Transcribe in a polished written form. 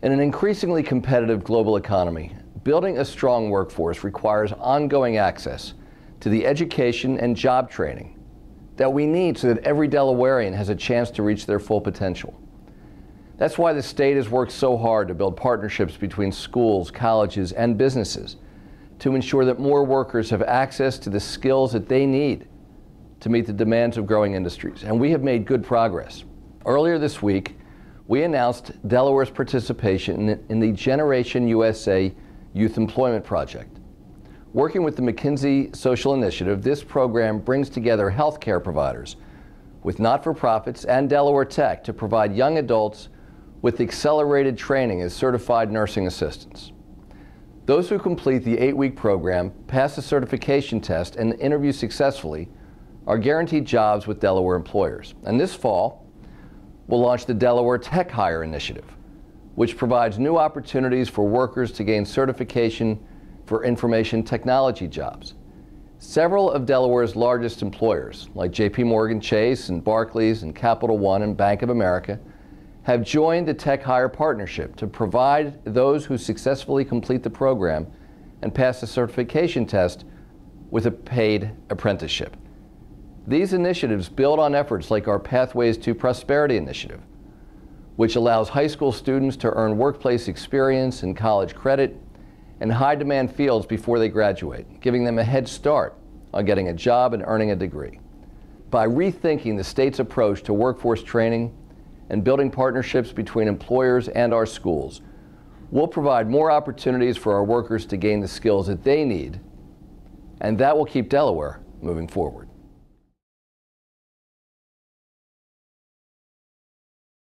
In an increasingly competitive global economy, building a strong workforce requires ongoing access to the education and job training that we need so that every Delawarean has a chance to reach their full potential. That's why the state has worked so hard to build partnerships between schools, colleges, and businesses to ensure that more workers have access to the skills that they need to meet the demands of growing industries, and we have made good progress. Earlier this week, we announced Delaware's participation in the Generation USA Youth Employment Project. Working with the McKinsey Social Initiative, this program brings together healthcare providers with not-for-profits and Delaware Tech to provide young adults with accelerated training as certified nursing assistants. Those who complete the 8-week program, pass the certification test, and interview successfully are guaranteed jobs with Delaware employers. And this fall, we'll launch the Delaware Tech Hire Initiative, which provides new opportunities for workers to gain certification for information technology jobs. Several of Delaware's largest employers, like JPMorgan Chase and Barclays and Capital One and Bank of America, have joined the Tech Hire Partnership to provide those who successfully complete the program and pass the certification test with a paid apprenticeship. These initiatives build on efforts like our Pathways to Prosperity initiative, which allows high school students to earn workplace experience and college credit in high-demand fields before they graduate, giving them a head start on getting a job and earning a degree. By rethinking the state's approach to workforce training and building partnerships between employers and our schools, we'll provide more opportunities for our workers to gain the skills that they need, and that will keep Delaware moving forward.